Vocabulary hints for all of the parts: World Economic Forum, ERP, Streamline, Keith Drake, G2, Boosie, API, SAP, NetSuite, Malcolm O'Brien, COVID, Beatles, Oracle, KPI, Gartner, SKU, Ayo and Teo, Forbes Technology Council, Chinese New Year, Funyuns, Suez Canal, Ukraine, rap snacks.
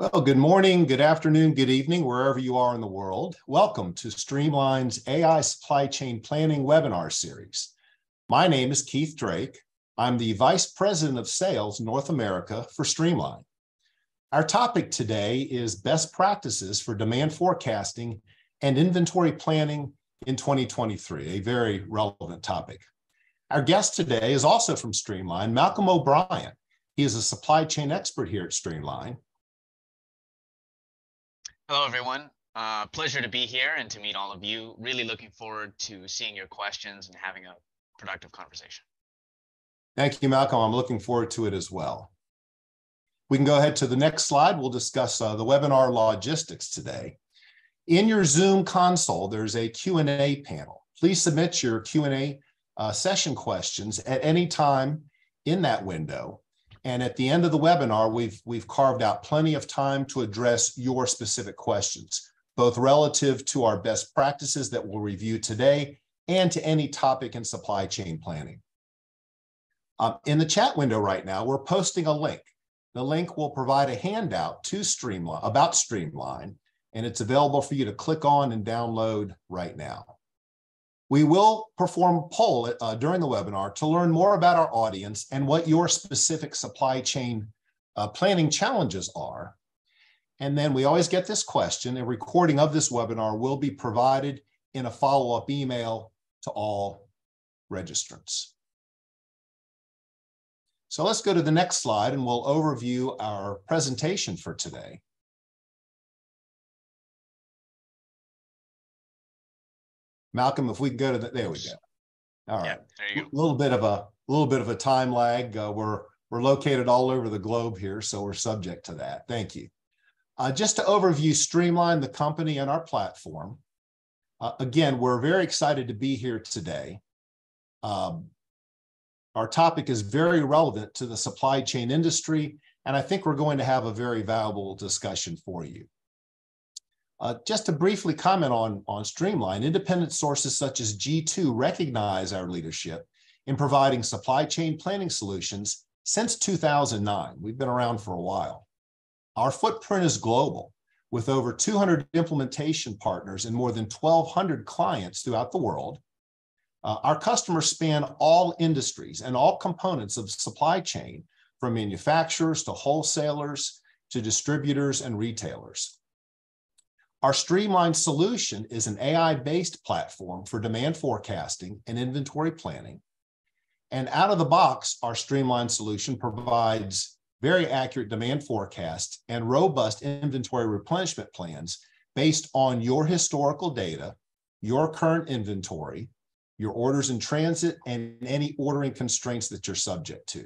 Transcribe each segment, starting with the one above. Well, good morning, good afternoon, good evening, wherever you are in the world. Welcome to Streamline's AI Supply Chain Planning webinar series. My name is Keith Drake. I'm the Vice President of Sales North America for Streamline. Our topic today is best practices for demand forecasting and inventory planning in 2023, a very relevant topic. Our guest today is also from Streamline, Malcolm O'Brien. He is a supply chain expert here at Streamline. Hello, everyone. Pleasure to be here and to meet all of you. Really looking forward to seeing your questions and having a productive conversation. Thank you, Malcolm. I'm looking forward to it as well. We can go ahead to the next slide. We'll discuss the webinar logistics today. In your Zoom console, there's a Q&A panel. Please submit your Q&A session questions at any time in that window. And at the end of the webinar, we've carved out plenty of time to address your specific questions, both relative to our best practices that we'll review today and to any topic in supply chain planning. In the chat window right now, we're posting a link. The link will provide a handout to Streamline, about Streamline, and it's available for you to click on and download right now. We will perform a poll during the webinar to learn more about our audience and what your specific supply chain planning challenges are. And then we always get this question. A recording of this webinar will be provided in a follow-up email to all registrants. So let's go to the next slide and we'll overview our presentation for today. Malcolm, if we can go to the, there we go. All right, yeah, a little bit of a time lag. We're located all over the globe here, so we're subject to that. Thank you. Just to overview Streamline, the company and our platform. Again, we're very excited to be here today. Our topic is very relevant to the supply chain industry, and I think we're going to have a very valuable discussion for you. Just to briefly comment on Streamline, independent sources such as G2 recognize our leadership in providing supply chain planning solutions since 2009. We've been around for a while. Our footprint is global, with over 200 implementation partners and more than 1,200 clients throughout the world. Our customers span all industries and all components of supply chain, from manufacturers to wholesalers to distributors and retailers. Our Streamline solution is an AI-based platform for demand forecasting and inventory planning. And out of the box, our Streamline solution provides very accurate demand forecasts and robust inventory replenishment plans based on your historical data, your current inventory, your orders in transit, and any ordering constraints that you're subject to.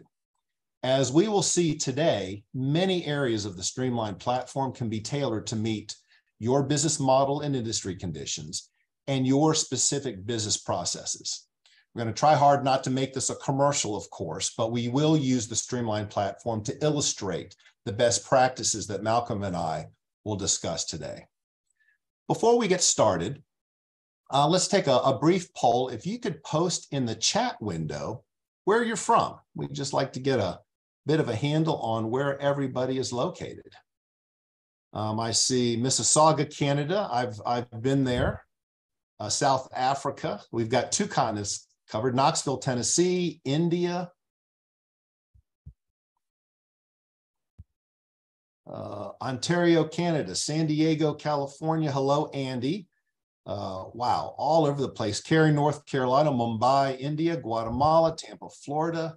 As we will see today, many areas of the Streamline platform can be tailored to meet your business model and industry conditions, and your specific business processes. We're going to try hard not to make this a commercial, of course, but we will use the Streamline platform to illustrate the best practices that Malcolm and I will discuss today. Before we get started, let's take a brief poll. If you could post in the chat window where you're from. We'd just like to get a bit of a handle on where everybody is located. I see Mississauga, Canada. I've been there. South Africa. We've got two continents covered. Knoxville, Tennessee, India. Ontario, Canada. San Diego, California. Hello, Andy. Wow, all over the place. Cary, North Carolina. Mumbai, India. Guatemala. Tampa, Florida.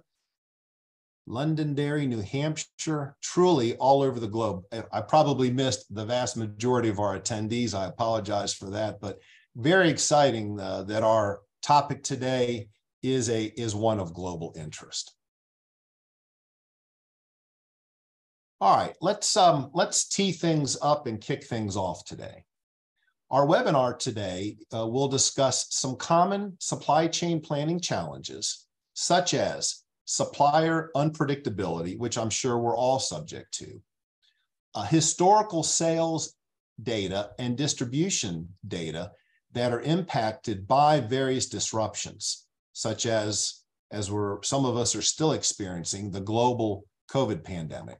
Londonderry, New Hampshire, truly all over the globe. I probably missed the vast majority of our attendees. I apologize for that, but very exciting that our topic today is one of global interest. All right, let's tee things up and kick things off today. Our webinar today will discuss some common supply chain planning challenges, such as supplier unpredictability, which I'm sure we're all subject to, historical sales data and distribution data that are impacted by various disruptions, such as some of us are still experiencing, the global COVID pandemic,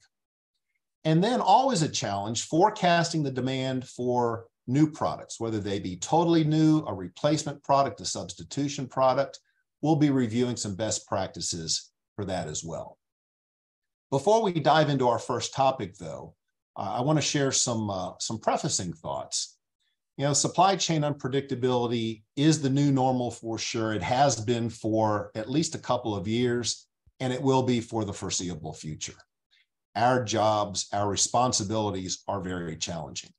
And then always a challenge, forecasting the demand for new products, whether they be totally new, a replacement product, a substitution product. We'll be reviewing some best practices for that as well. Before we dive into our first topic, though, I want to share some prefacing thoughts. You know, supply chain unpredictability is the new normal for sure. It has been for at least a couple of years, and it will be for the foreseeable future. Our jobs, our responsibilities are very challenging.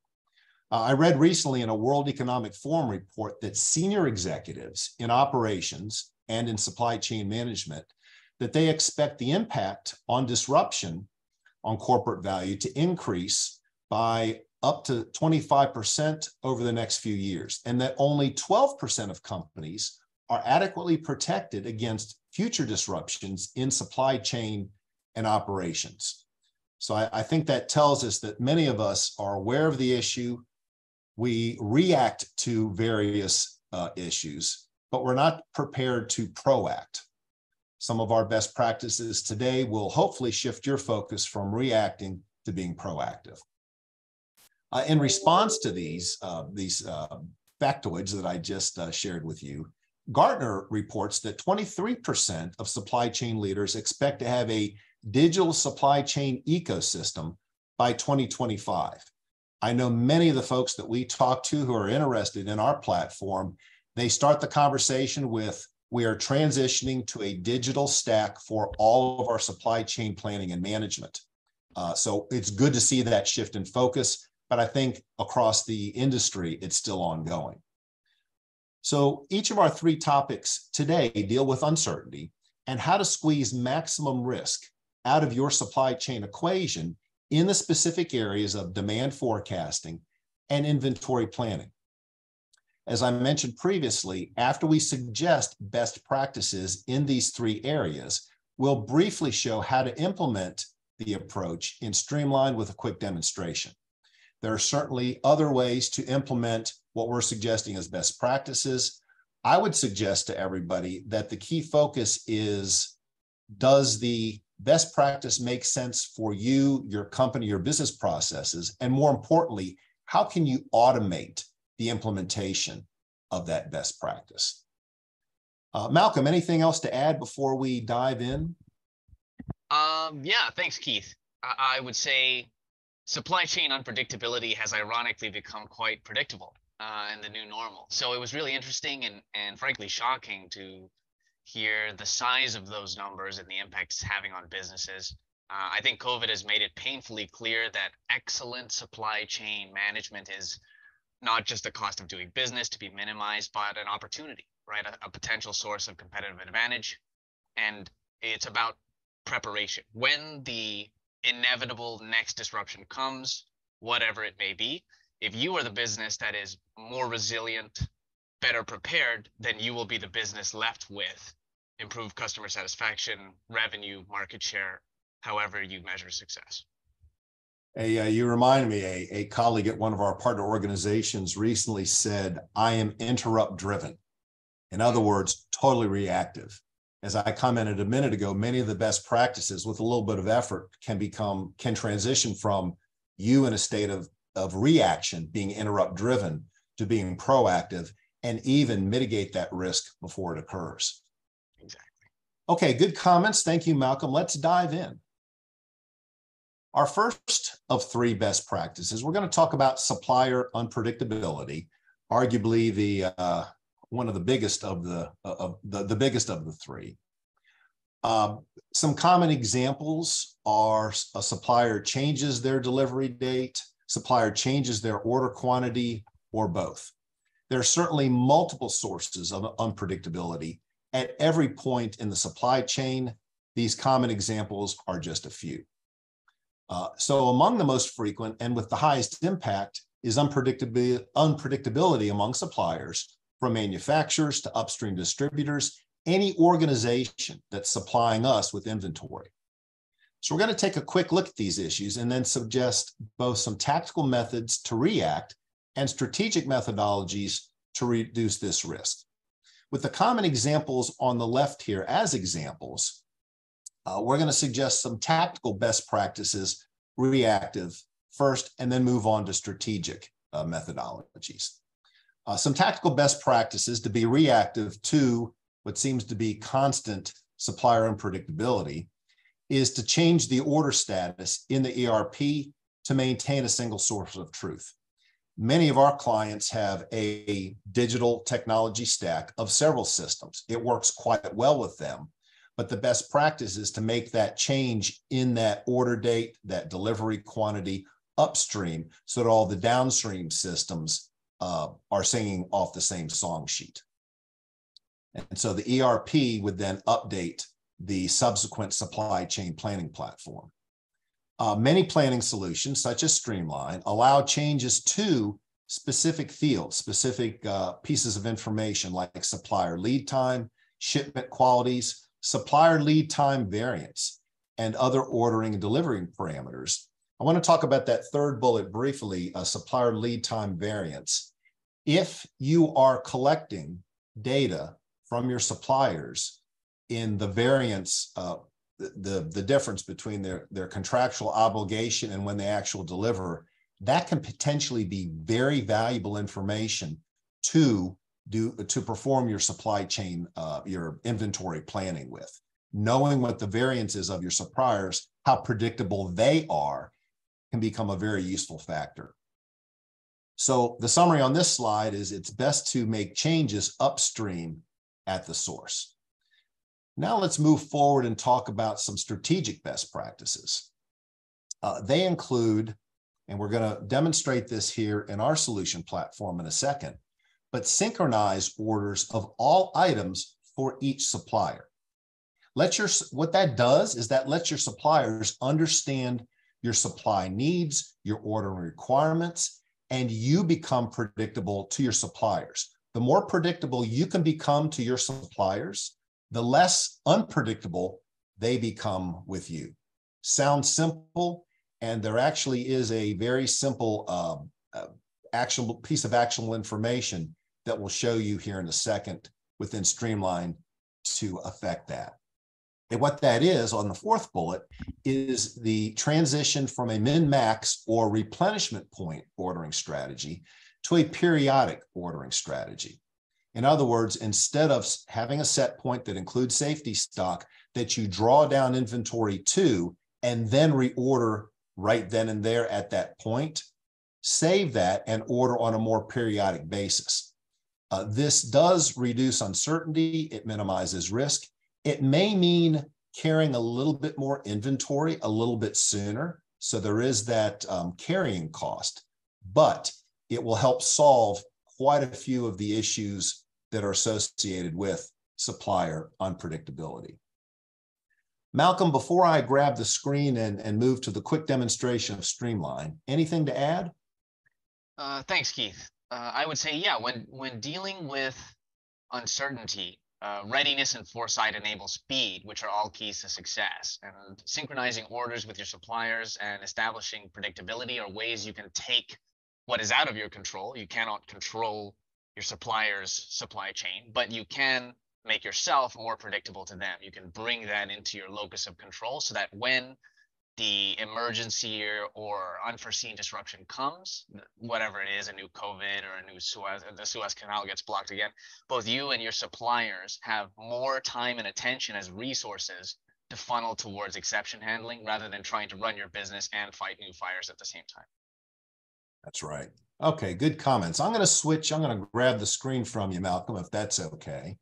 I read recently in a World Economic Forum report that senior executives in operations and in supply chain management, that they expect the impact on disruption on corporate value to increase by up to 25% over the next few years, and that only 12% of companies are adequately protected against future disruptions in supply chain and operations. So I think that tells us that many of us are aware of the issue. We react to various issues, but we're not prepared to proact. Some of our best practices today will hopefully shift your focus from reacting to being proactive. In response to these factoids that I just shared with you, Gartner reports that 23% of supply chain leaders expect to have a digital supply chain ecosystem by 2025. I know many of the folks that we talk to who are interested in our platform, they start the conversation with, we are transitioning to a digital stack for all of our supply chain planning and management. So it's good to see that shift in focus, but I think across the industry, it's still ongoing. So each of our three topics today deal with uncertainty and how to squeeze maximum risk out of your supply chain equation in the specific areas of demand forecasting and inventory planning. As I mentioned previously, after we suggest best practices in these three areas, we'll briefly show how to implement the approach in Streamline with a quick demonstration. There are certainly other ways to implement what we're suggesting as best practices. I would suggest to everybody that the key focus is, does the best practice make sense for you, your company, your business processes? And more importantly, how can you automate the implementation of that best practice? Malcolm, anything else to add before we dive in? Yeah, thanks, Keith. I would say supply chain unpredictability has ironically become quite predictable in the new normal. So it was really interesting and frankly shocking to hear the size of those numbers and the impact it's having on businesses. I think COVID has made it painfully clear that excellent supply chain management is not just the cost of doing business to be minimized, but an opportunity, right? A potential source of competitive advantage. And it's about preparation. When the inevitable next disruption comes, whatever it may be, if you are the business that is more resilient, better prepared, then you will be the business left with improved customer satisfaction, revenue, market share, however you measure success. Hey, you remind me, a colleague at one of our partner organizations recently said, I am interrupt driven. In other words, totally reactive. As I commented a minute ago, many of the best practices with a little bit of effort can transition from you in a state of reaction, being interrupt driven, to being proactive, and even mitigate that risk before it occurs. Exactly. Okay, good comments. Thank you, Malcolm. Let's dive in. Our first of three best practices, we're going to talk about supplier unpredictability, arguably the one of the biggest of the biggest of the three. Some common examples are a supplier changes their delivery date, supplier changes their order quantity, or both. There are certainly multiple sources of unpredictability at every point in the supply chain. These common examples are just a few. So among the most frequent and with the highest impact is unpredictability among suppliers, from manufacturers to upstream distributors, any organization that's supplying us with inventory. So we're going to take a quick look at these issues and then suggest both some tactical methods to react and strategic methodologies to reduce this risk. With the common examples on the left here as examples, we're going to suggest some tactical best practices reactive first, and then move on to strategic methodologies. Some tactical best practices to be reactive to what seems to be constant supplier unpredictability is to change the order status in the ERP to maintain a single source of truth. Many of our clients have a digital technology stack of several systems. It works quite well with them, but the best practice is to make that change in that order date, that delivery quantity upstream, so that all the downstream systems are singing off the same song sheet. And so the ERP would then update the subsequent supply chain planning platform. Many planning solutions, such as Streamline, allow changes to specific fields, specific pieces of information like supplier lead time, shipment qualities, supplier lead time variance, and other ordering and delivering parameters. I want to talk about that third bullet briefly, supplier lead time variance. If you are collecting data from your suppliers in the variance, the difference between their contractual obligation and when they actually deliver, that can potentially be very valuable information to perform your supply chain, your inventory planning with. Knowing what the variance is of your suppliers, how predictable they are, can become a very useful factor. So the summary on this slide is it's best to make changes upstream at the source. Now let's move forward and talk about some strategic best practices. They include, and we're going to demonstrate this here in our solution platform in a second, but synchronize orders of all items for each supplier. What that does is that lets your suppliers understand your supply needs, your order requirements, and you become predictable to your suppliers. The more predictable you can become to your suppliers, the less unpredictable they become with you. Sounds simple, and there actually is a very simple actionable piece of actionable information that we'll show you here in a second within Streamline to affect that. And what that is on the fourth bullet is the transition from a min-max or replenishment point ordering strategy to a periodic ordering strategy. In other words, instead of having a set point that includes safety stock that you draw down inventory to and then reorder right then and there at that point, save that and order on a more periodic basis. This does reduce uncertainty. It minimizes risk. It may mean carrying a little bit more inventory a little bit sooner. So there is that carrying cost, but it will help solve quite a few of the issues that are associated with supplier unpredictability. Malcolm, before I grab the screen and move to the quick demonstration of Streamline, anything to add? Thanks, Keith. I would say, yeah, when dealing with uncertainty, readiness and foresight enable speed, which are all keys to success. And synchronizing orders with your suppliers and establishing predictability are ways you can take what is out of your control. You cannot control your supplier's supply chain, but you can make yourself more predictable to them. You can bring that into your locus of control so that when the emergency or unforeseen disruption comes, whatever it is, a new COVID or a new the Suez Canal gets blocked again, both you and your suppliers have more time and attention as resources to funnel towards exception handling rather than trying to run your business and fight new fires at the same time. That's right. Okay, good comments. I'm going to switch. I'm going to grab the screen from you, Malcolm, if that's okay.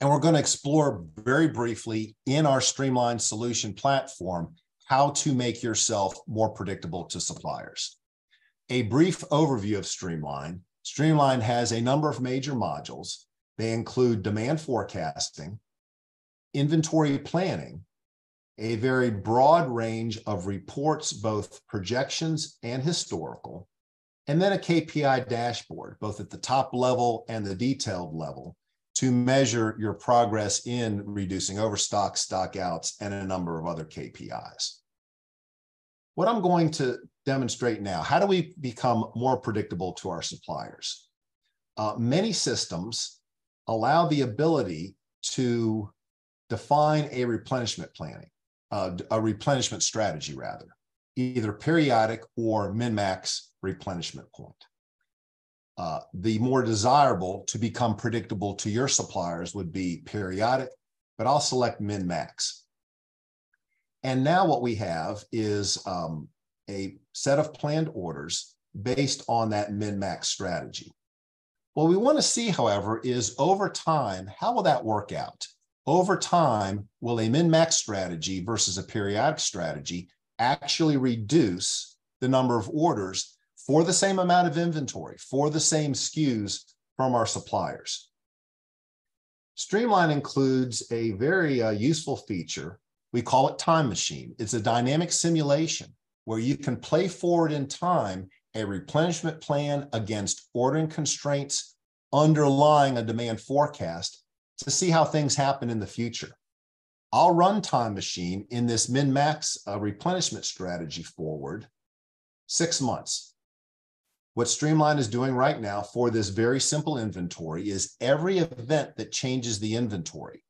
And we're going to explore very briefly in our Streamline solution platform how to make yourself more predictable to suppliers. A brief overview of Streamline. Streamline has a number of major modules. They include demand forecasting, inventory planning, a very broad range of reports, both projections and historical, and then a KPI dashboard, both at the top level and the detailed level, to measure your progress in reducing overstock, stockouts, and a number of other KPIs. What I'm going to demonstrate now, how do we become more predictable to our suppliers? Many systems allow the ability to define a replenishment planning. a replenishment strategy rather, either periodic or min-max replenishment point. The more desirable to become predictable to your suppliers would be periodic, but I'll select min-max. And now what we have is a set of planned orders based on that min-max strategy. What we want to see, however, is over time, how will that work out? Over time, will a min-max strategy versus a periodic strategy actually reduce the number of orders for the same amount of inventory, for the same SKUs from our suppliers? Streamline includes a very useful feature. We call it Time Machine. It's a dynamic simulation where you can play forward in time a replenishment plan against ordering constraints underlying a demand forecast to see how things happen in the future. I'll run Time Machine in this min-max replenishment strategy forward 6 months. What Streamline is doing right now for this very simple inventory is every event that changes the inventory,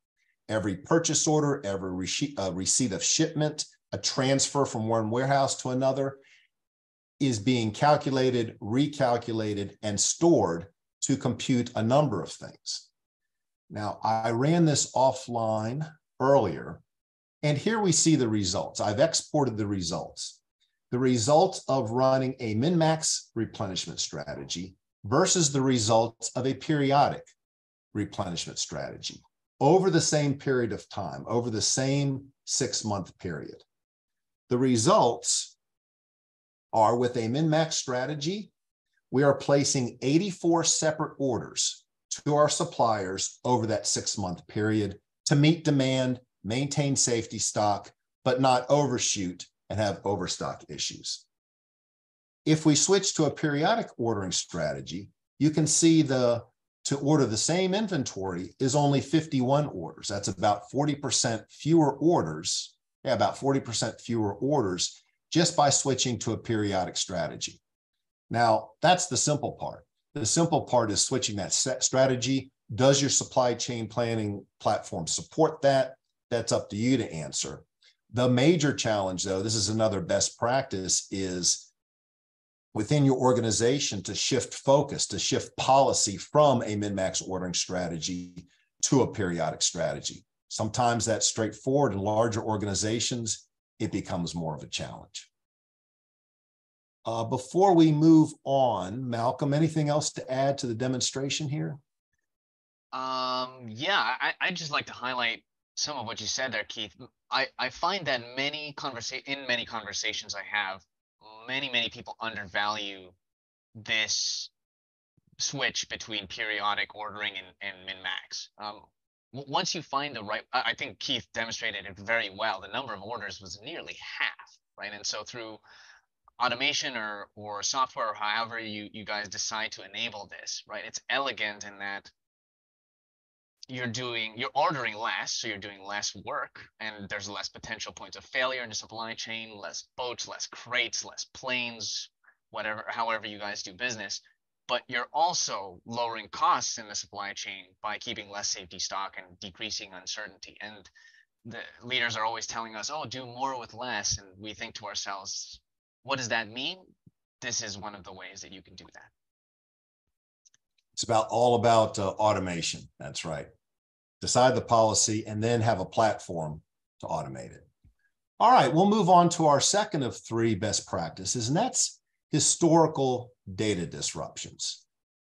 every purchase order, every receipt of shipment, a transfer from one warehouse to another, is being calculated, recalculated, and stored to compute a number of things. Now, I ran this offline earlier, and here we see the results. I've exported the results. The results of running a min-max replenishment strategy versus the results of a periodic replenishment strategy over the same period of time, over the same six-month period. The results are with a min-max strategy, we are placing 84 separate orders to our suppliers over that six-month period to meet demand, maintain safety stock, but not overshoot and have overstock issues. If we switch to a periodic ordering strategy, you can see to order the same inventory is only 51 orders. That's about 40% fewer orders, just by switching to a periodic strategy. Now, that's the simple part. The simple part is switching that strategy. Does your supply chain planning platform support that? That's up to you to answer. The major challenge, though, this is another best practice, is within your organization to shift focus, to shift policy from a min-max ordering strategy to a periodic strategy. Sometimes that's straightforward. In larger organizations, it becomes more of a challenge. Before we move on, Malcolm, anything else to add to the demonstration here? Yeah, I'd just like to highlight some of what you said there, Keith. I find that in many conversations I have, many people undervalue this switch between periodic ordering and min-max. Once you find the right, I think Keith demonstrated it very well. The number of orders was nearly half, right? And so through automation or software, or however you guys decide to enable this, right? It's elegant in that you're ordering less, so you're doing less work, and there's less potential points of failure in the supply chain, less boats, less crates, less planes, whatever, however you guys do business. But you're also lowering costs in the supply chain by keeping less safety stock and decreasing uncertainty. And the leaders are always telling us, oh, do more with less. And we think to ourselves, what does that mean? This is one of the ways that you can do that. It's all about automation. That's right. Decide the policy and then have a platform to automate it. All right, we'll move on to our second of three best practices, and that's historical data disruptions.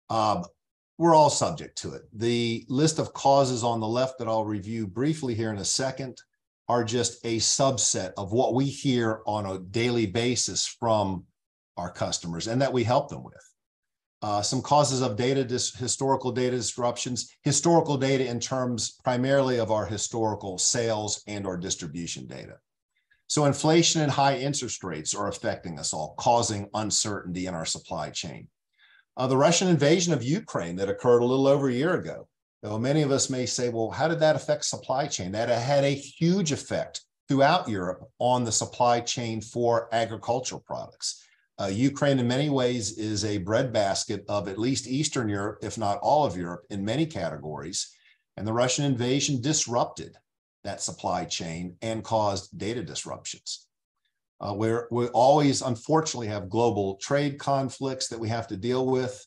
We're all subject to it. The list of causes on the left that I'll review briefly here in a second are just a subset of what we hear on a daily basis from our customers and that we help them with. Some causes of historical data disruptions, historical data in terms primarily of our historical sales and our distribution data. So inflation and high interest rates are affecting us all, causing uncertainty in our supply chain. The Russian invasion of Ukraine that occurred a little over a year ago, though many of us may say, well, how did that affect supply chain? That had a huge effect throughout Europe on the supply chain for agricultural products. Ukraine in many ways is a breadbasket of at least Eastern Europe, if not all of Europe, in many categories. And the Russian invasion disrupted that supply chain and caused data disruptions. We always, unfortunately, have global trade conflicts that we have to deal with,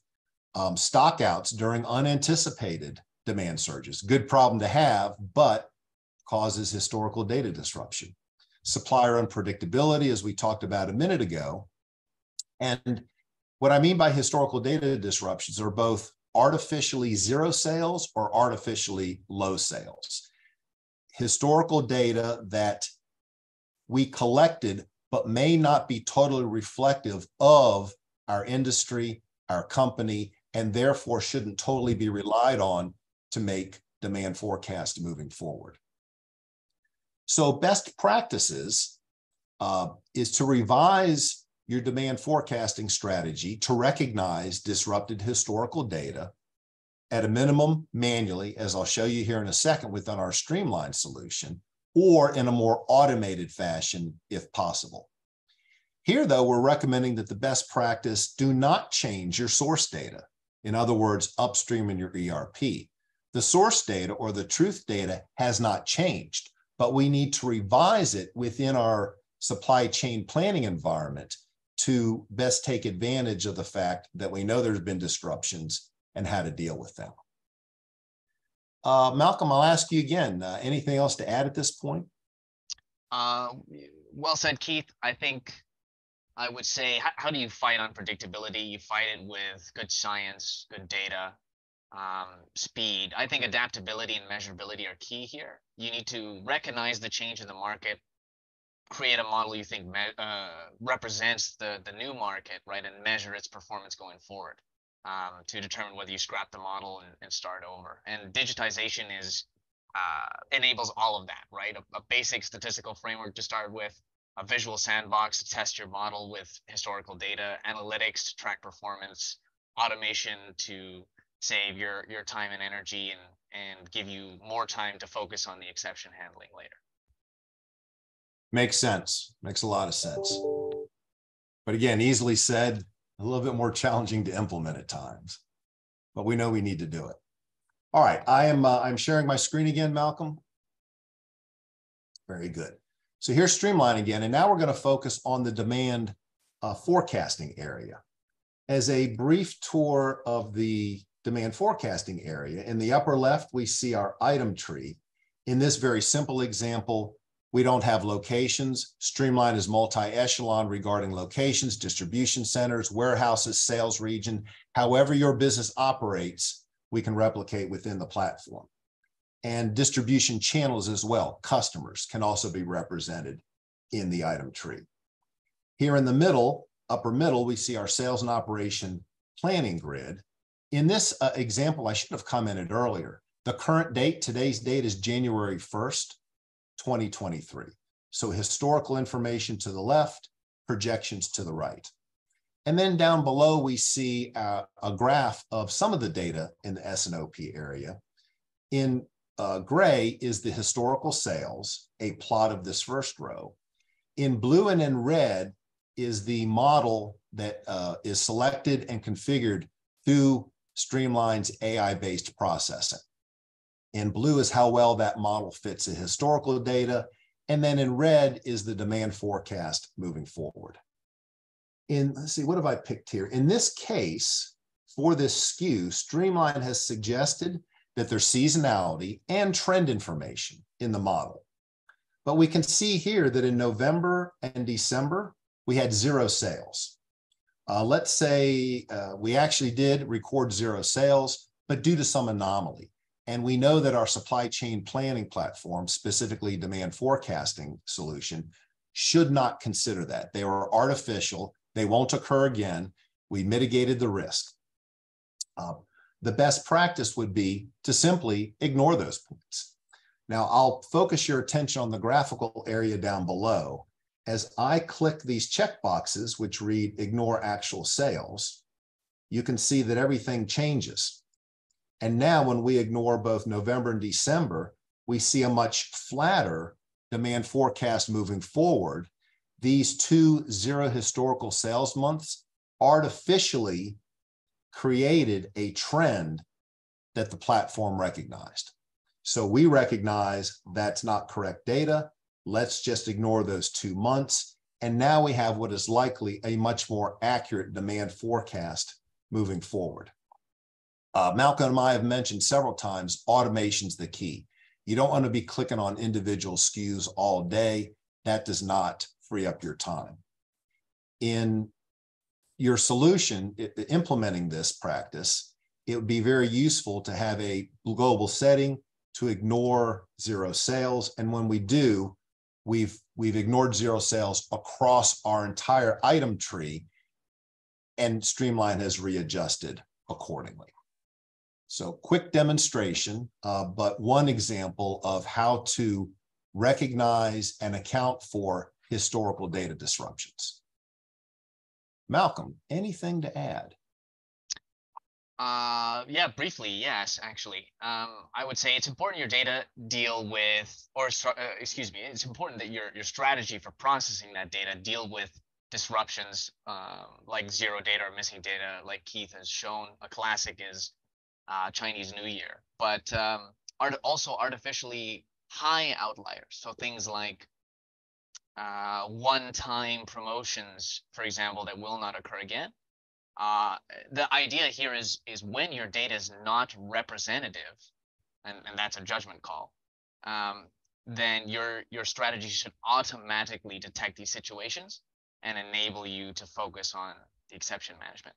stockouts during unanticipated demand surges. Good problem to have, but causes historical data disruption. Supplier unpredictability, as we talked about a minute ago. And what I mean by historical data disruptions are both artificially zero sales or artificially low sales. Historical data that we collected, but may not be totally reflective of our industry, our company, and therefore shouldn't totally be relied on to make demand forecasts moving forward. So best practices is to revise your demand forecasting strategy to recognize disrupted historical data at a minimum manually, as I'll show you here in a second within our Streamline solution, or in a more automated fashion if possible. Here, though, we're recommending that the best practice do not change your source data. In other words, upstream in your ERP. The source data or the truth data has not changed, but we need to revise it within our supply chain planning environment to best take advantage of the fact that we know there's been disruptions and how to deal with them. Malcolm, I'll ask you again, anything else to add at this point? Well said, Keith. I think I would say, how do you fight unpredictability? You fight it with good science, good data, speed. I think adaptability and measurability are key here. You need to recognize the change in the market, create a model you think represents the new market, right, and measure its performance going forward to determine whether you scrap the model and start over. And digitization is enables all of that, right? A basic statistical framework to start with, a visual sandbox to test your model with historical data, analytics to track performance, automation to save your time and energy and give you more time to focus on the exception handling later. Makes sense. Makes a lot of sense. But again, easily said, a little bit more challenging to implement at times. But we know we need to do it. All right, I'm sharing my screen again, Malcolm. Very good. So here's Streamline again, and now we're going to focus on the demand forecasting area. As a brief tour of the demand forecasting area, in the upper left, we see our item tree. In this very simple example, we don't have locations. Streamline is multi-echelon regarding locations, distribution centers, warehouses, sales region. However your business operates, we can replicate within the platform. And distribution channels as well, customers, can also be represented in the item tree. Here in the middle, upper middle, we see our sales and operation planning grid. In this example, I should have commented earlier, the current date, today's date is January 1st, 2023. So historical information to the left, projections to the right. And then down below, we see a graph of some of the data in the S&OP area. In gray is the historical sales, a plot of this first row. In blue and in red is the model that is selected and configured through Streamline's AI-based processing. In blue is how well that model fits the historical data. And then in red is the demand forecast moving forward. Let's see, what have I picked here? In this case, for this SKU, Streamline has suggested that there's seasonality and trend information in the model. But we can see here that in November and December, we had zero sales. Let's say we actually did record zero sales, but due to some anomaly. And we know that our supply chain planning platform, specifically demand forecasting solution, should not consider that. They were artificial. They won't occur again. We mitigated the risk. The best practice would be to simply ignore those points. Now, I'll focus your attention on the graphical area down below. As I click these checkboxes, which read ignore actual sales, you can see that everything changes. And now when we ignore both November and December, we see a much flatter demand forecast moving forward. These 2 zero historical sales months artificially created a trend that the platform recognized. So we recognize that's not correct data. Let's just ignore those 2 months. And now we have what is likely a much more accurate demand forecast moving forward. Malcolm and I have mentioned several times, automation's the key. You don't want to be clicking on individual SKUs all day. That does not free up your time. In your solution, implementing this practice, it would be very useful to have a global setting to ignore zero sales. And when we do, we've ignored zero sales across our entire item tree, and Streamline has readjusted accordingly. So quick demonstration, but one example of how to recognize and account for historical data disruptions. Malcolm, anything to add? Yeah, briefly, yes, actually. I would say it's important your data deal with, or excuse me, it's important that your strategy for processing that data deal with disruptions like zero data or missing data, like Keith has shown. A classic is Chinese New Year, but also artificially high outliers. So things like one-time promotions, for example, that will not occur again. The idea here is when your data is not representative, and that's a judgment call, then your strategy should automatically detect these situations and enable you to focus on the exception management.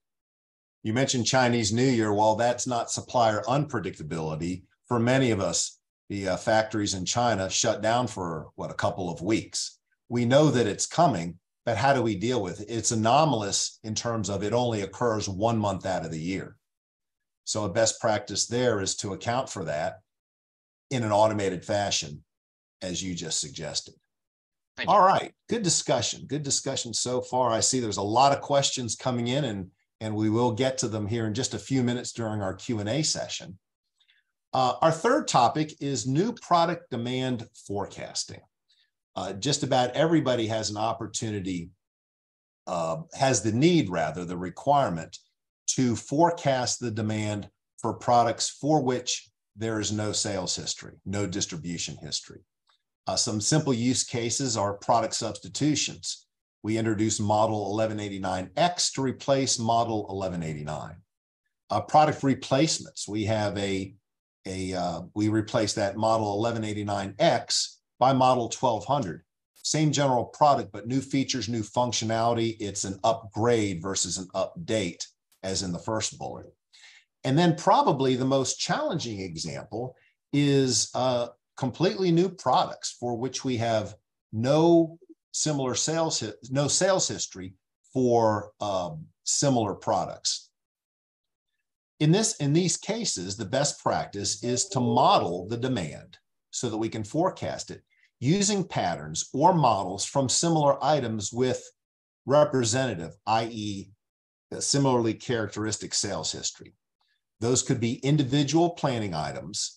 You mentioned Chinese New Year. While that's not supplier unpredictability, for many of us, the factories in China shut down for, what, a couple of weeks. We know that it's coming, but how do we deal with it? It's anomalous in terms of it only occurs 1 month out of the year. So a best practice there is to account for that in an automated fashion, as you just suggested. Thank you. All right, good discussion. Good discussion so far. I see there's a lot of questions coming in, and we will get to them here in just a few minutes during our Q&A session. Our third topic is new product demand forecasting. Just about everybody has an opportunity, has the need rather, the requirement to forecast the demand for products for which there is no sales history, no distribution history. Some simple use cases are product substitutions. We introduce model 1189X to replace model 1189. Product replacements. We have we replace that model 1189X by model 1200. Same general product, but new features, new functionality. It's an upgrade versus an update, as in the first bullet. And then probably the most challenging example is completely new products for which we have no similar sales, no sales history for similar products. In these cases, the best practice is to model the demand so that we can forecast it, using patterns or models from similar items with representative, i.e., similarly characteristic sales history. Those could be individual planning items,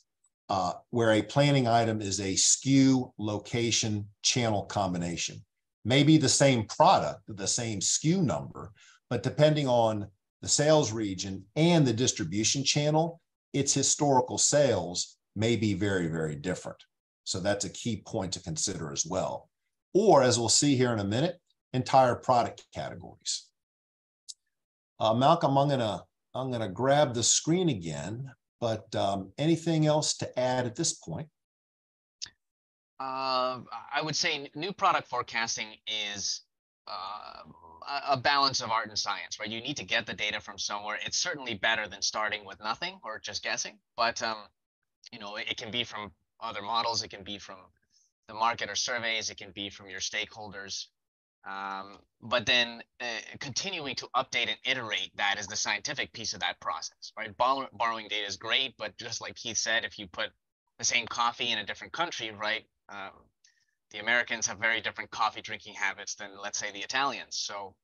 where a planning item is a SKU, location, channel combination. Maybe the same product, the same SKU number, but depending on the sales region and the distribution channel, its historical sales may be very, very different. So that's a key point to consider as well. Or, as we'll see here in a minute, entire product categories. Malcolm, I'm gonna grab the screen again, but anything else to add at this point? I would say new product forecasting is a balance of art and science, right? You need to get the data from somewhere. It's certainly better than starting with nothing or just guessing, but you know, it can be from other models, it can be from the market or surveys, it can be from your stakeholders. But then continuing to update and iterate, that is the scientific piece of that process, right? Borrowing data is great, but just like Keith said, if you put the same coffee in a different country, right? The Americans have very different coffee drinking habits than, let's say, the Italians. So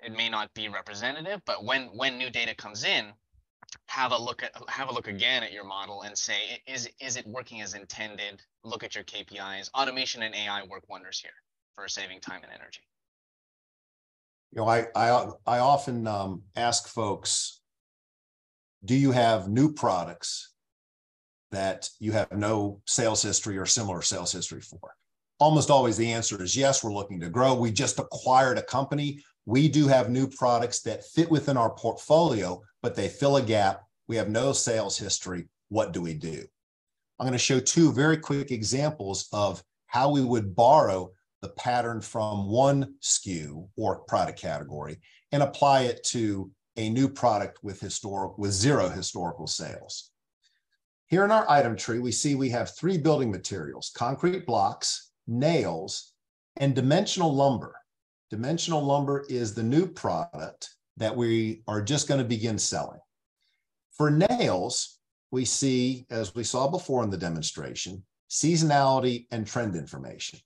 it may not be representative, but when new data comes in, have a look again at your model and say, is it working as intended? Look at your KPIs. Automation and AI work wonders here for saving time and energy. You know, I often ask folks, do you have new products that you have no sales history or similar sales history for? Almost always the answer is yes, we're looking to grow. We just acquired a company. We do have new products that fit within our portfolio, but they fill a gap. We have no sales history. What do we do? I'm going to show two very quick examples of how we would borrow the pattern from one SKU or product category and apply it to a new product with zero historical sales. Here in our item tree, we see we have three building materials: concrete blocks, nails, and dimensional lumber. Dimensional lumber is the new product that we are just going to begin selling. For nails, we see, as we saw before in the demonstration, seasonality and trend information.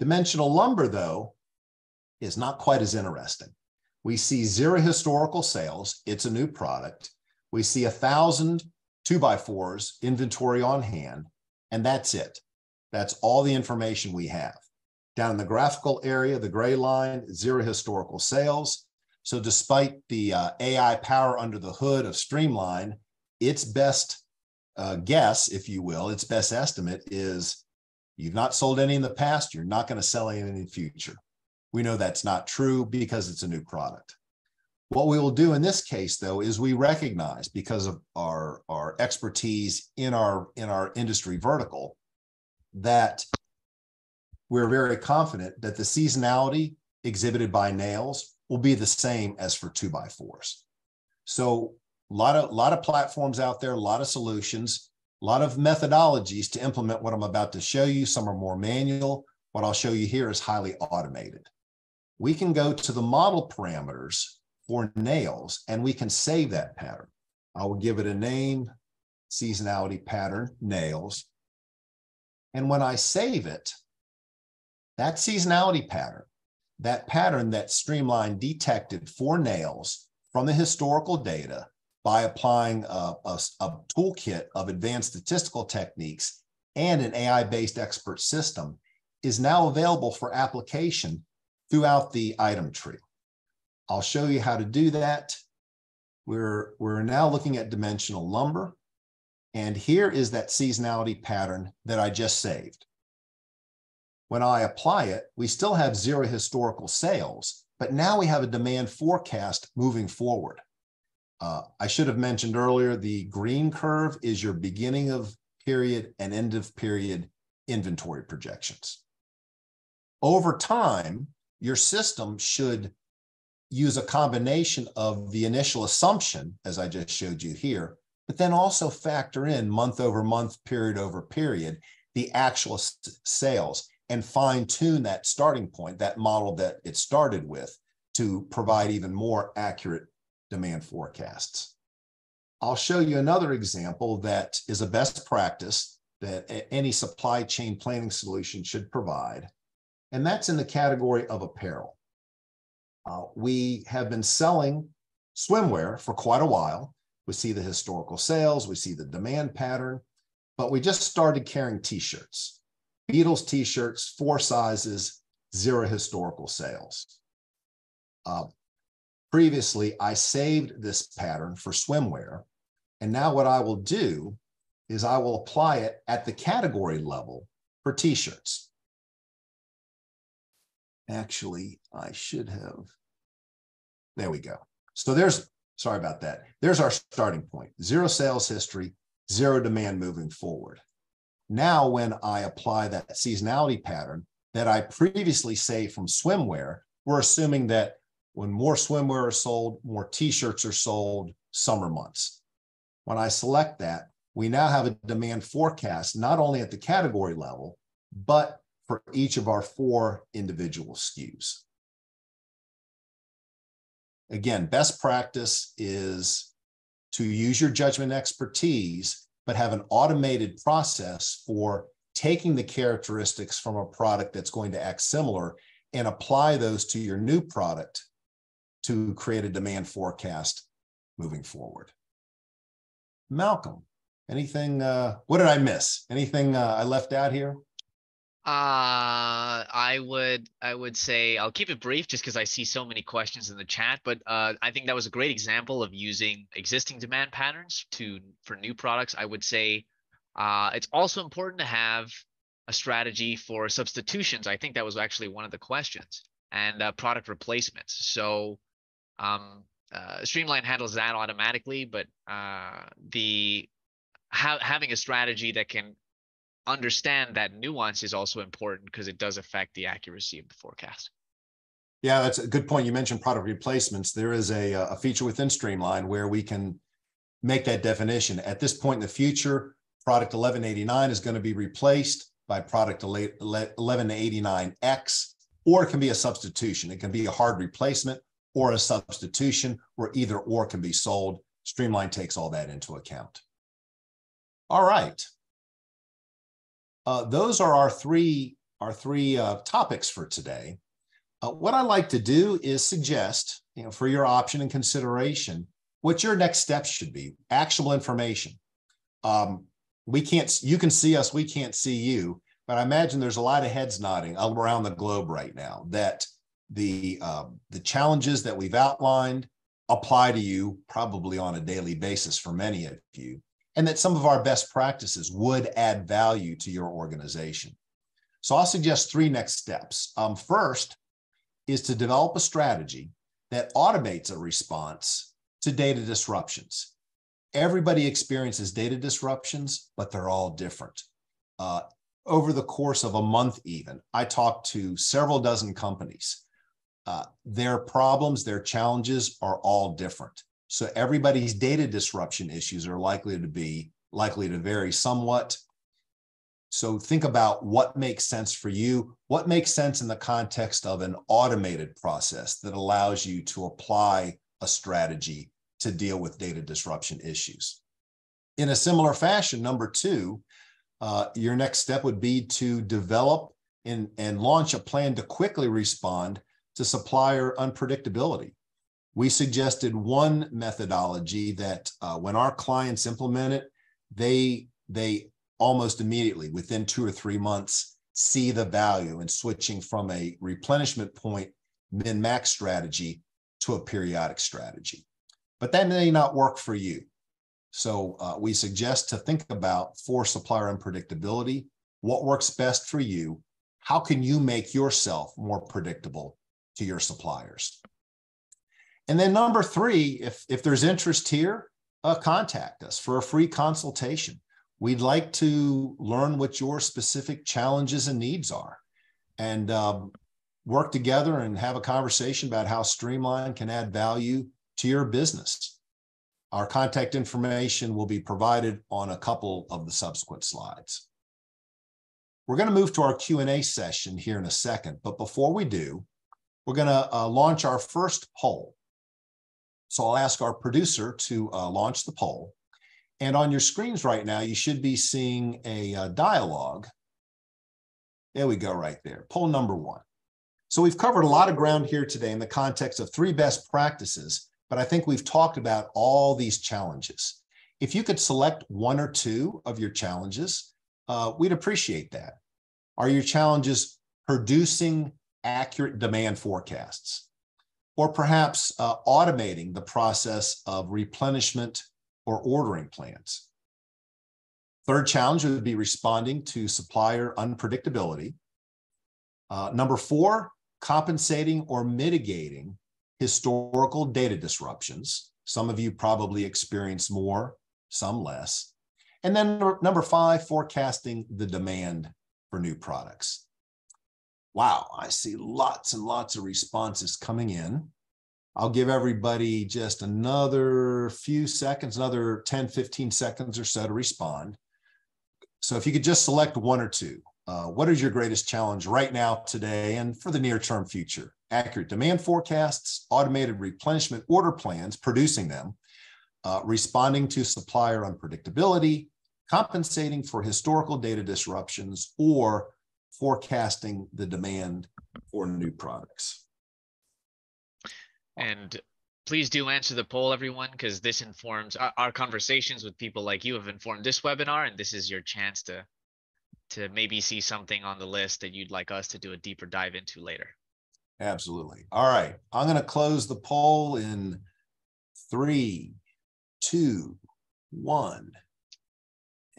Dimensional lumber, though, is not quite as interesting. We see zero historical sales. It's a new product. We see 1,000 2x4s inventory on hand, and that's it. That's all the information we have. Down in the graphical area, the gray line, zero historical sales. So despite the AI power under the hood of Streamline, its best guess, if you will, its best estimate is you've not sold any in the past, you're not going to sell any in the future. We know that's not true because it's a new product. What we will do in this case, though, is we recognize, because of our expertise in our industry vertical, that we're very confident that the seasonality exhibited by nails will be the same as for 2x4s. So a lot of platforms out there, a lot of solutions, a lot of methodologies to implement what I'm about to show you. Some are more manual. What I'll show you here is highly automated. We can go to the model parameters for nails, and we can save that pattern. I will give it a name, seasonality pattern, nails. And when I save it, that seasonality pattern that Streamline detected for nails from the historical data by applying a toolkit of advanced statistical techniques and an AI-based expert system, is now available for application throughout the item tree. I'll show you how to do that. We're now looking at dimensional lumber. And here is that seasonality pattern that I just saved. When I apply it, we still have zero historical sales, but now we have a demand forecast moving forward. I should have mentioned earlier, the green curve is your beginning of period and end of period inventory projections. Over time, your system should use a combination of the initial assumption, as I just showed you here, but then also factor in month over month, period over period, the actual sales, and fine tune that starting point, that model that it started with, to provide even more accurate demand forecasts. I'll show you another example that is a best practice that any supply chain planning solution should provide, and that's in the category of apparel. We have been selling swimwear for quite a while. We see the historical sales, we see the demand pattern, but we just started carrying t-shirts. Beatles t-shirts, 4 sizes, zero historical sales. Previously, I saved this pattern for swimwear, and now what I will do is I will apply it at the category level for t-shirts. Actually, I should have, there we go. So sorry about that. There's our starting point, zero sales history, zero demand moving forward. Now, when I apply that seasonality pattern that I previously saved from swimwear, we're assuming that when more swimwear are sold, more t-shirts are sold, summer months. When I select that, we now have a demand forecast, not only at the category level, but for each of our 4 individual SKUs. Again, best practice is to use your judgment expertise, but have an automated process for taking the characteristics from a product that's going to act similar and apply those to your new product to create a demand forecast moving forward. Malcolm, anything, what did I miss? Anything I left out here? I would say I'll keep it brief just because I see so many questions in the chat, but I think that was a great example of using existing demand patterns for new products. I would say It's also important to have a strategy for substitutions. I think that was actually one of the questions, and product replacements. So Streamline handles that automatically, but having a strategy that can understand that nuance is also important, because it does affect the accuracy of the forecast. Yeah, that's a good point. You mentioned product replacements. There is a feature within Streamline where we can make that definition. At this point in the future, product 1189 is going to be replaced by product 1189X, or it can be a substitution. It can be a hard replacement or a substitution, where either or can be sold. Streamline takes all that into account. All right. Those are our three topics for today. What I like to do is suggest, for your option and consideration, what your next steps should be. Actionable information. You can see us, we can't see you, but I imagine there's a lot of heads nodding around the globe right now that the challenges that we've outlined apply to you probably on a daily basis for many of you, and that some of our best practices would add value to your organization. So I'll suggest three next steps. First is to develop a strategy that automates a response to data disruptions. Everybody experiences data disruptions, but they're all different. Over the course of a month even, I talked to several dozen companies. Their problems, their challenges are all different. So everybody's data disruption issues are likely to vary somewhat. So think about what makes sense for you, what makes sense in the context of an automated process that allows you to apply a strategy to deal with data disruption issues. In a similar fashion, number two, your next step would be to develop and launch a plan to quickly respond to supplier unpredictability. We suggested one methodology that when our clients implement it, they almost immediately, within 2 or 3 months, see the value in switching from a replenishment point min-max strategy to a periodic strategy. But that may not work for you. So we suggest to think about, for supplier unpredictability, what works best for you. How can you make yourself more predictable to your suppliers? And then number three, if there's interest here, contact us for a free consultation. We'd like to learn what your specific challenges and needs are, and work together and have a conversation about how Streamline can add value to your business. Our contact information will be provided on a couple of the subsequent slides. We're going to move to our Q&A session here in a second, but before we do, we're going to launch our first poll. So I'll ask our producer to launch the poll. And on your screens right now, you should be seeing a dialogue. There we go, right there. Poll number one. So we've covered a lot of ground here today in the context of three best practices, but I think we've talked about all these challenges. If you could select one or two of your challenges, we'd appreciate that. Are your challenges producing accurate demand forecasts? Or perhaps automating the process of replenishment or ordering plans. Third challenge would be responding to supplier unpredictability. Number four, compensating or mitigating historical data disruptions. Some of you probably experience more, some less. And then number five, forecasting the demand for new products. Wow, I see lots and lots of responses coming in. I'll give everybody just another few seconds, another 10, 15 seconds or so to respond. So if you could just select one or two, what is your greatest challenge right now, today, and for the near-term future? Accurate demand forecasts, automated replenishment order plans, producing them, responding to supplier unpredictability, compensating for historical data disruptions, or forecasting the demand for new products. And please do answer the poll, everyone, because this informs our conversations with people like you have informed this webinar, and this is your chance to maybe see something on the list that you'd like us to do a deeper dive into later. Absolutely. All right. I'm going to close the poll in 3, 2, 1.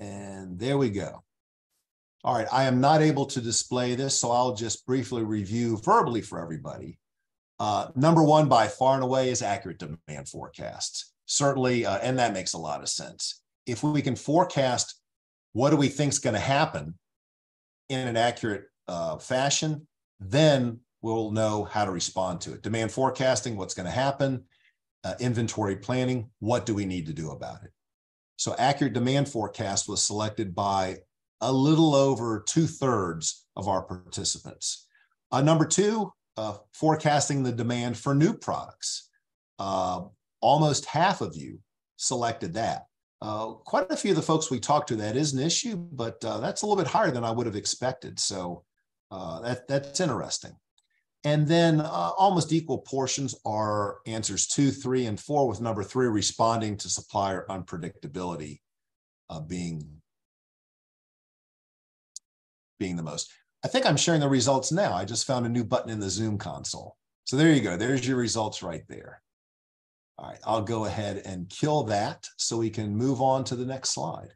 And there we go. All right, I am not able to display this, so I'll just briefly review verbally for everybody. Number one, by far and away, is accurate demand forecasts. Certainly, and that makes a lot of sense. If we can forecast what do we think is going to happen in an accurate fashion, then we'll know how to respond to it. Demand forecasting, what's going to happen, inventory planning, what do we need to do about it? So accurate demand forecast was selected by a little over 2/3 of our participants. Number two, forecasting the demand for new products. Almost half of you selected that. Quite a few of the folks we talked to, that is an issue, but that's a little bit higher than I would have expected. So that's interesting. And then almost equal portions are answers 2, 3, and 4, with number 3 responding to supplier unpredictability being the most. I think I'm sharing the results now. I just found a new button in the Zoom console. So there you go. There's your results right there. All right, I'll go ahead and kill that so we can move on to the next slide.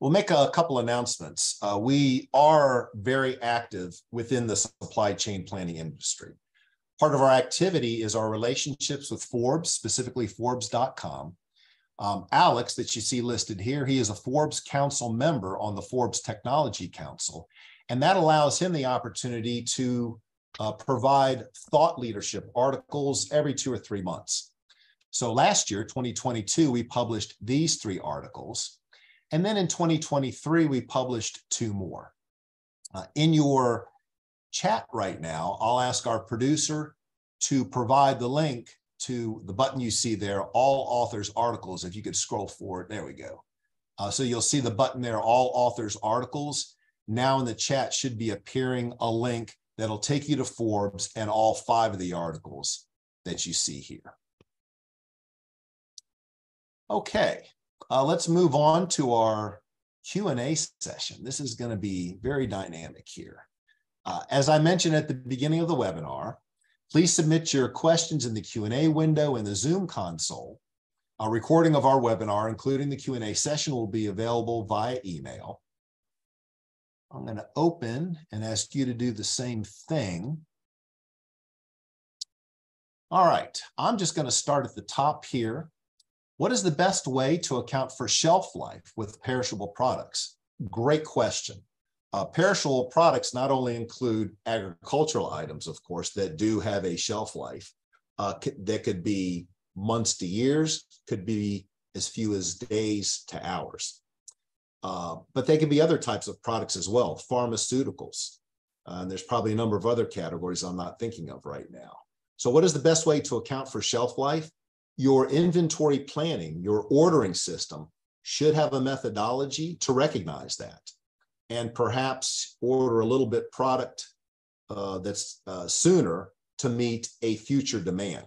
We'll make a couple announcements. We are very active within the supply chain planning industry. Part of our activity is our relationships with Forbes, specifically Forbes.com. Alex, that you see listed here, he is a Forbes Council member on the Forbes Technology Council, and that allows him the opportunity to provide thought leadership articles every 2 or 3 months. So last year, 2022, we published these 3 articles, and then in 2023, we published 2 more. In your chat right now, I'll ask our producer to provide the link to the button you see there, all authors articles. If you could scroll forward, there we go. So you'll see the button there, all authors articles. Now in the chat should be appearing a link that'll take you to Forbes and all 5 of the articles that you see here. Okay, let's move on to our Q&A session. This is going to be very dynamic here. As I mentioned at the beginning of the webinar, please submit your questions in the Q&A window in the Zoom console. A recording of our webinar, including the Q&A session, will be available via email. I'm going to open and ask you to do the same thing. All right, I'm just going to start at the top here. What is the best way to account for shelf life with perishable products? Great question. Perishable products not only include agricultural items, of course, that do have a shelf life, that could be months to years, could be as few as days to hours. But they can be other types of products as well, pharmaceuticals. And there's probably a number of other categories I'm not thinking of right now. So what is the best way to account for shelf life? Your inventory planning, your ordering system should have a methodology to recognize that, and perhaps order a little bit product that's sooner to meet a future demand.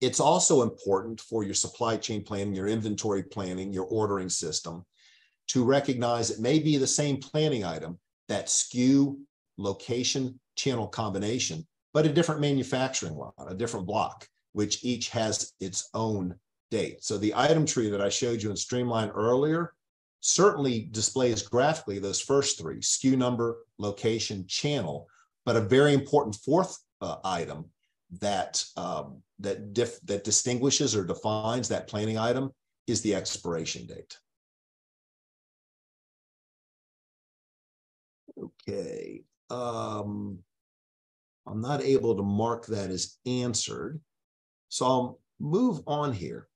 It's also important for your supply chain planning, your inventory planning, your ordering system to recognize it may be the same planning item, that SKU, location, channel combination, but a different manufacturing line, a different block, which each has its own date. So the item tree that I showed you in Streamline earlier certainly displays graphically those first 3, SKU number, location, channel, but a very important 4th item that, that distinguishes or defines that planning item is the expiration date. Okay, I'm not able to mark that as answered, so I'll move on here.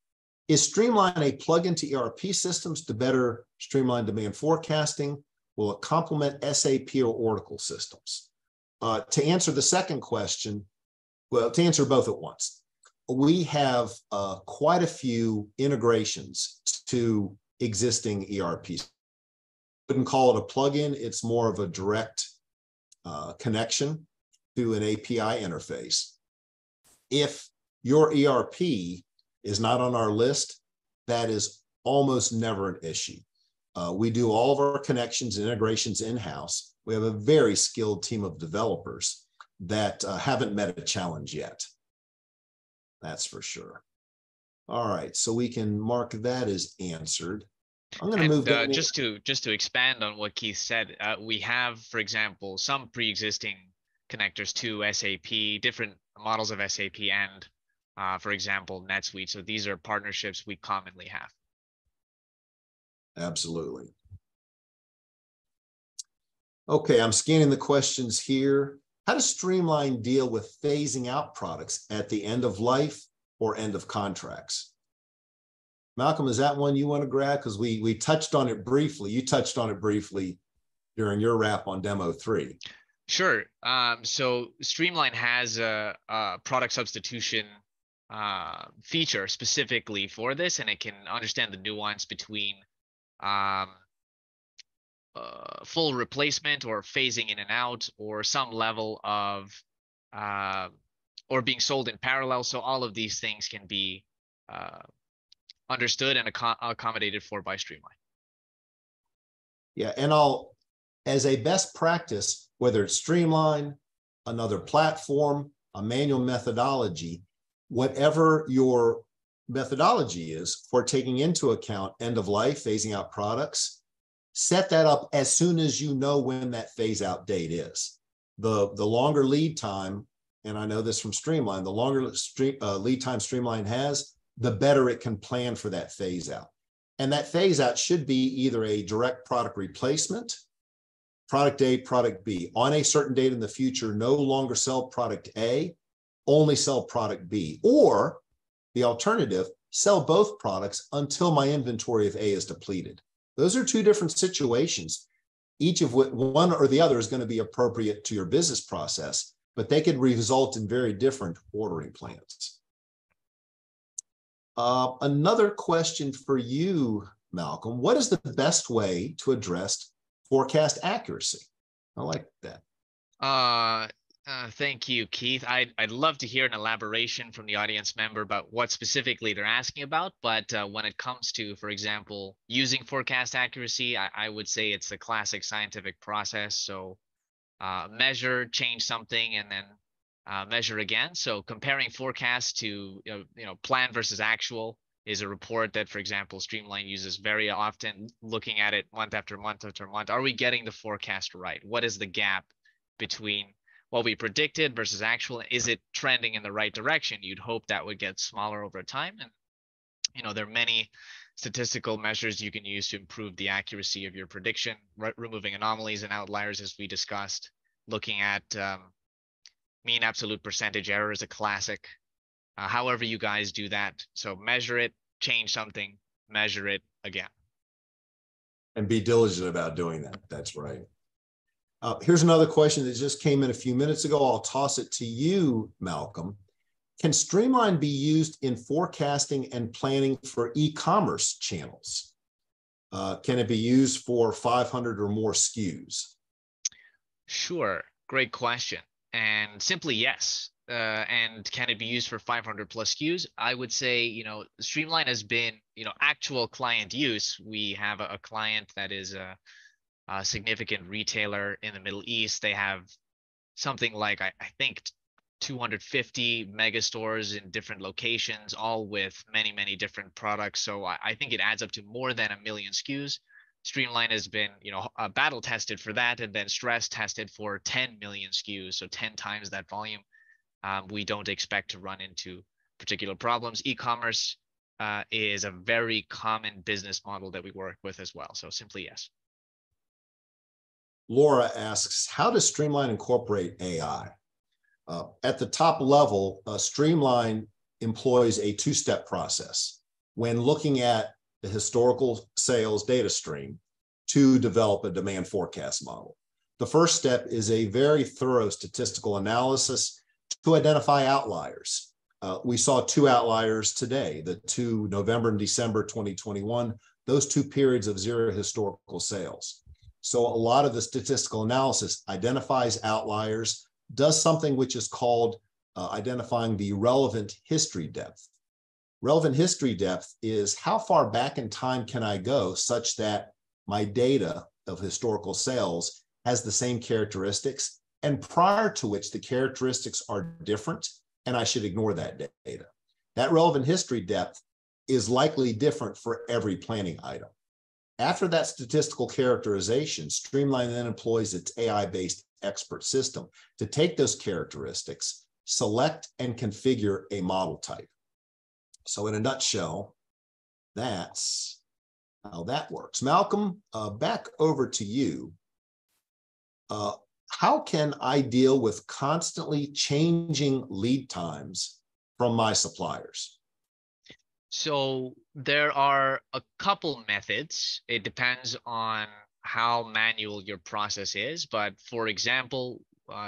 Is Streamline a plug-in to ERP systems to better streamline demand forecasting? Will it complement SAP or Oracle systems? To answer the second question, well, to answer both at once, we have quite a few integrations to existing ERPs. Wouldn't call it a plug-in. It's more of a direct connection to an API interface. If your ERP is not on our list, that is almost never an issue. We do all of our connections and integrations in-house. We have a very skilled team of developers that haven't met a challenge yet. That's for sure. All right, so we can mark that as answered. I'm going to move that just to expand on what Keith said. We have, for example, some pre-existing connectors to SAP, different models of SAP, and for example, NetSuite. So these are partnerships we commonly have. Absolutely. Okay, I'm scanning the questions here. How does Streamline deal with phasing out products at the end of life or end of contracts? Malcolm, is that one you want to grab? Because we touched on it briefly. You touched on it briefly during your wrap on demo 3. Sure. So Streamline has a product substitution feature specifically for this, and it can understand the nuance between full replacement or phasing in and out, or some level of or being sold in parallel. So all of these things can be understood and accommodated for by Streamline. Yeah, and I'll, as a best practice, whether it's Streamline, another platform, a manual methodology, whatever your methodology is for taking into account end of life, phasing out products, set that up as soon as you know when that phase out date is. The longer lead time, and I know this from Streamline, the longer lead time Streamline has, the better it can plan for that phase out. And that phase out should be either a direct product replacement, product A, product B. On a certain date in the future, no longer sell product A, only sell product B. Or the alternative, sell both products until my inventory of A is depleted. Those are two different situations, each of which one or the other is going to be appropriate to your business process, but they could result in very different ordering plans. Another question for you, Malcolm. What is the best way to address forecast accuracy? I like that. Thank you, Keith. I'd love to hear an elaboration from the audience member about what specifically they're asking about. But when it comes to, for example, using forecast accuracy, I would say it's the classic scientific process. So measure, change something, and then measure again. So comparing forecast to plan versus actual is a report that, for example, Streamline uses very often, looking at it month after month after month. Are we getting the forecast right? What is the gap between what we predicted versus actual? Is it trending in the right direction? You'd hope that would get smaller over time. And there are many statistical measures you can use to improve the accuracy of your prediction, removing anomalies and outliers, as we discussed, looking at mean absolute percentage error is a classic. However you guys do that. So measure it, change something, measure it again. And be diligent about doing that. That's right. Here's another question that just came in a few minutes ago. I'll toss it to you, Malcolm. Can Streamline be used in forecasting and planning for e-commerce channels? Can it be used for 500 or more SKUs? Sure. Great question. And simply yes. And can it be used for 500 plus SKUs? I would say, Streamline has been, actual client use. We have a client that is a significant retailer in the Middle East. They have something like, I think, 250 mega stores in different locations, all with many, many different products. So I think it adds up to more than 1 million SKUs. Streamline has been, battle tested for that, and then stress tested for 10 million SKUs, so 10 times that volume. We don't expect to run into particular problems. E-commerce is a very common business model that we work with as well, so simply yes. Laura asks, how does Streamline incorporate AI? At the top level, Streamline employs a two-step process when looking at the historical sales data stream to develop a demand forecast model. The first step is a very thorough statistical analysis to identify outliers. We saw two outliers today, the two November and December 2021, those two periods of zero historical sales. So a lot of the statistical analysis identifies outliers, does something which is called identifying the relevant history depth. Relevant history depth is how far back in time can I go such that my data of historical sales has the same characteristics and prior to which the characteristics are different and I should ignore that data. That relevant history depth is likely different for every planning item. After that statistical characterization, Streamline then employs its AI-based expert system to take those characteristics, select and configure a model type. So in a nutshell, that's how that works. Malcolm, back over to you. How can I deal with constantly changing lead times from my suppliers? So there are a couple methods. It depends on how manual your process is. But for example,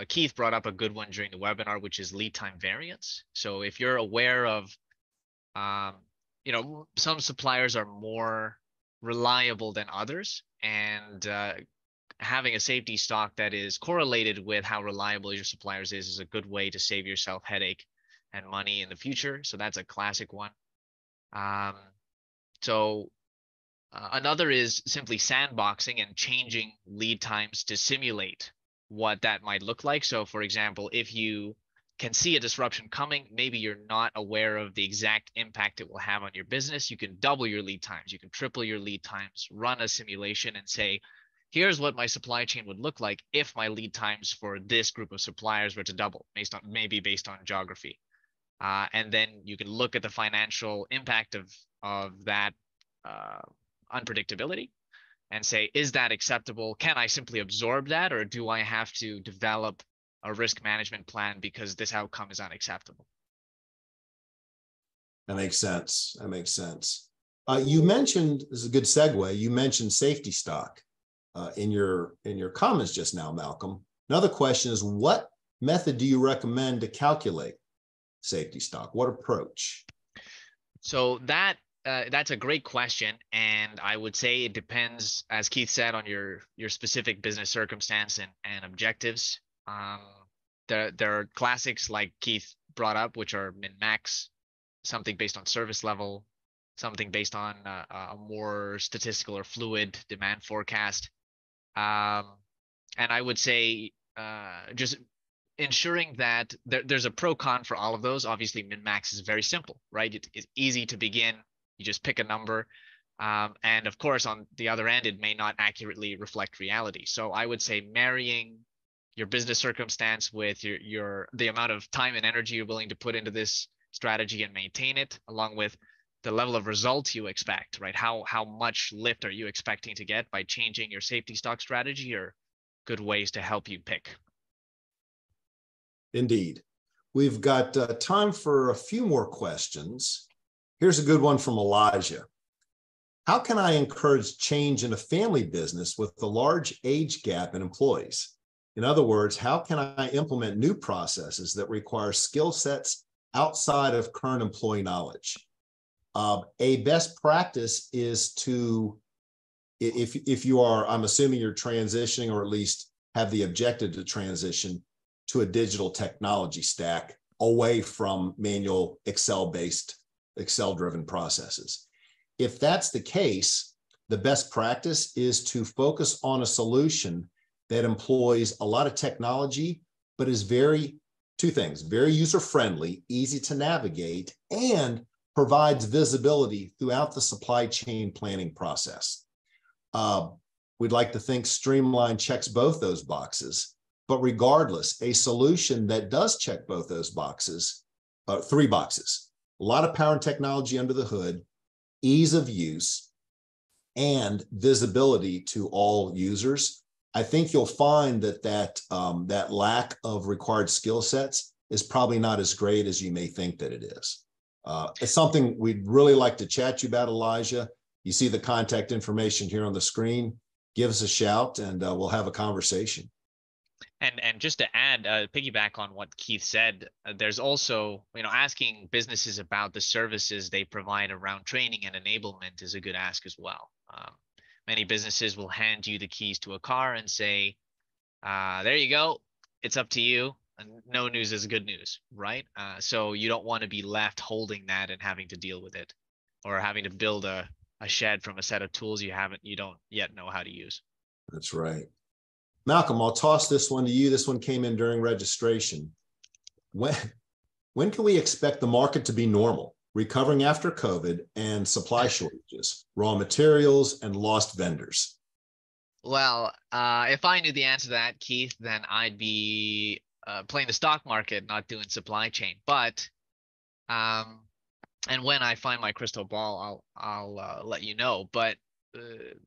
Keith brought up a good one during the webinar, which is lead time variance. So if you're aware of, you know, some suppliers are more reliable than others, and having a safety stock that is correlated with how reliable your suppliers is a good way to save yourself headache and money in the future. So that's a classic one. Another is simply sandboxing and changing lead times to simulate what that might look like. So for example, if you can see a disruption coming, maybe you're not aware of the exact impact it will have on your business. You can double your lead times. You can triple your lead times, run a simulation and say, here's what my supply chain would look like if my lead times for this group of suppliers were to double, based on based on geography. And then you can look at the financial impact of that unpredictability and say, is that acceptable? Can I simply absorb that, or do I have to develop a risk management plan because this outcome is unacceptable? That makes sense. That makes sense. You mentioned, this is a good segue, you mentioned safety stock in your comments just now, Malcolm. Another question is, what method do you recommend to calculate safety stock? What approach? So that's a great question, and I would say it depends, as Keith said, on your specific business circumstance and objectives. There are classics like Keith brought up, which are min-max, something based on service level, something based on a more statistical or fluid demand forecast. And I would say just ensuring that there's a pro-con for all of those. Obviously, min-max is very simple, right? It's easy to begin. You just pick a number. And of course, on the other end, it may not accurately reflect reality. So I would say marrying your business circumstance with the amount of time and energy you're willing to put into this strategy and maintain it, along with the level of results you expect, right? How much lift are you expecting to get by changing your safety stock strategy, or good ways to help you pick? Indeed. We've got time for a few more questions. Here's a good one from Elijah. How can I encourage change in a family business with the large age gap in employees? In other words, how can I implement new processes that require skill sets outside of current employee knowledge? A best practice is to, if you are, I'm assuming you're transitioning, or at least have the objective to transition to a digital technology stack away from manual Excel-driven processes. If that's the case, the best practice is to focus on a solution that employs a lot of technology, but is very user-friendly, easy to navigate, and provides visibility throughout the supply chain planning process. We'd like to think Streamline checks both those boxes, but regardless, a solution that does check both those boxes, three boxes, a lot of power and technology under the hood, ease of use, and visibility to all users, I think you'll find that lack of required skill sets is probably not as great as you may think that it is. It's something we'd really like to chat you about, Elijah. You see the contact information here on the screen. Give us a shout, and we'll have a conversation. And just to add, piggyback on what Keith said, there's also, you know, asking businesses about the services they provide around training and enablement is a good ask as well. Many businesses will hand you the keys to a car and say, there you go, it's up to you. And no news is good news, right? So you don't want to be left holding that and having to deal with it, or having to build a shed from a set of tools you don't yet know how to use. That's right. Malcolm, I'll toss this one to you. This one came in during registration. When can we expect the market to be normal recovering after COVID, and supply shortages, raw materials, and lost vendors? Well, if I knew the answer to that, Keith, then I'd be playing the stock market, not doing supply chain. But, and when I find my crystal ball, I'll let you know. But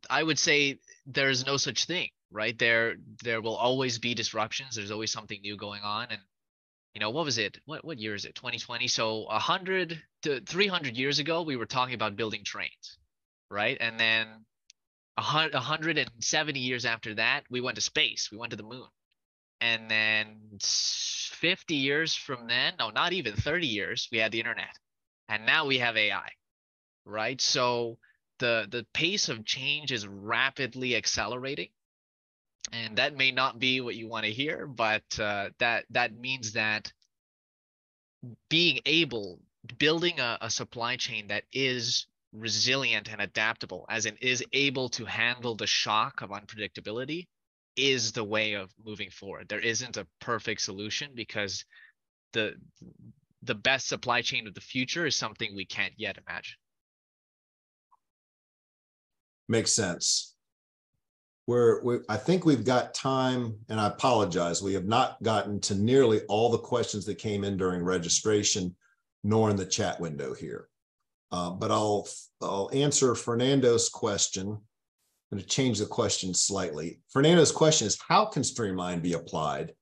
I would say there is no such thing, right? There will always be disruptions. There's always something new going on. And, you know, what was it? What year is it? 2020. So 100 to 300 years ago, we were talking about building trains, right? And then 170 years after that, we went to space. We went to the moon. And then 50 years from then, no, not even 30 years, we had the internet. And now we have AI, right? So the pace of change is rapidly accelerating. And that may not be what you want to hear, but that means that building a supply chain that is resilient and adaptable, as in is able to handle the shock of unpredictability, is the way of moving forward. There isn't a perfect solution, because the best supply chain of the future is something we can't yet imagine. Makes sense. I think we've got time, and I apologize, we have not gotten to nearly all the questions that came in during registration, nor in the chat window here. But I'll answer Fernando's question. I'm going to change the question slightly. Fernando's question is, how can Streamline be applied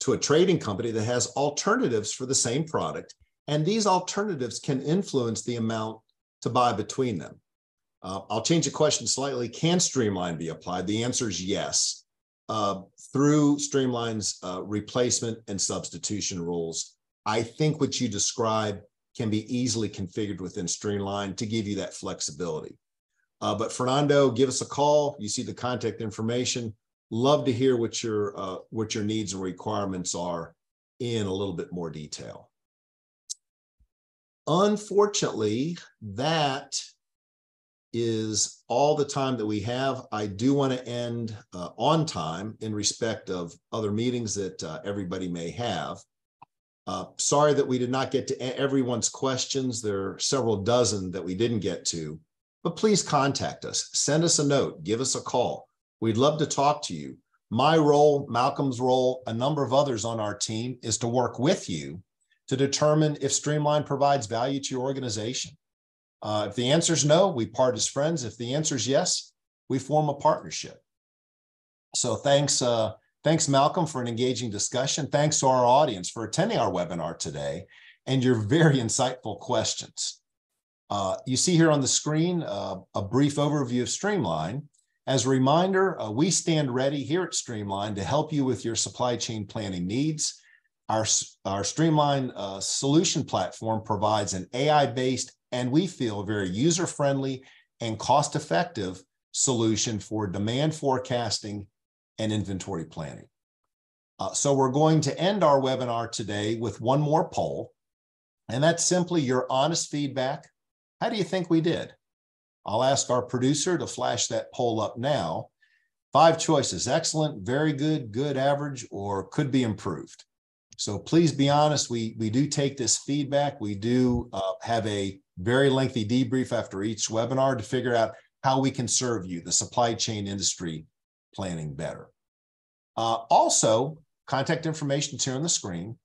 to a trading company that has alternatives for the same product, and these alternatives can influence the amount to buy between them? I'll change the question slightly. Can Streamline be applied? The answer is yes, through Streamline's replacement and substitution rules. I think what you describe can be easily configured within Streamline to give you that flexibility. But Fernando, give us a call. You see the contact information. Love to hear what your needs and requirements are in a little bit more detail. Unfortunately, that is all the time that we have. I do want to end on time in respect of other meetings that everybody may have. Sorry that we did not get to everyone's questions. There are several dozen that we didn't get to, but please contact us. Send us a note, give us a call. We'd love to talk to you. My role, Malcolm's role, a number of others on our team, is to work with you to determine if Streamline provides value to your organization. If the answer is no, we part as friends. If the answer is yes, we form a partnership. So thanks, thanks Malcolm, for an engaging discussion. Thanks to our audience for attending our webinar today and your very insightful questions. You see here on the screen a brief overview of Streamline. As a reminder, we stand ready here at Streamline to help you with your supply chain planning needs. Our Streamline solution platform provides an AI-based, and we feel very user-friendly and cost-effective solution for demand forecasting and inventory planning. So we're going to end our webinar today with one more poll, and that's simply your honest feedback. How do you think we did? I'll ask our producer to flash that poll up now. 5 choices: excellent, very good, good, average, or could be improved. So please be honest. We do take this feedback. We do have a very lengthy debrief after each webinar to figure out how we can serve you, the supply chain industry, planning better. Also, contact information is here on the screen.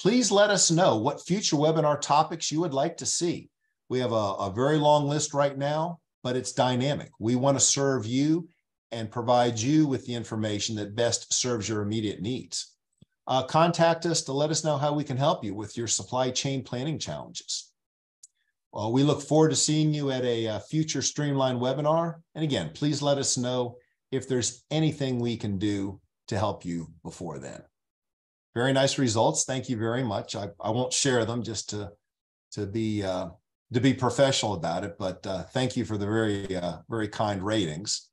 Please let us know what future webinar topics you would like to see. We have a very long list right now, but it's dynamic. We want to serve you and provide you with the information that best serves your immediate needs. Contact us to let us know how we can help you with your supply chain planning challenges. We look forward to seeing you at a future Streamline webinar. And again, please let us know if there's anything we can do to help you before then. Very nice results. Thank you very much. I won't share them just to be professional about it, but thank you for the very kind ratings.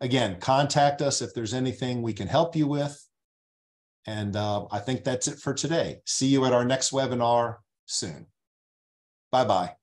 Again, contact us if there's anything we can help you with. And I think that's it for today. See you at our next webinar soon. Bye-bye.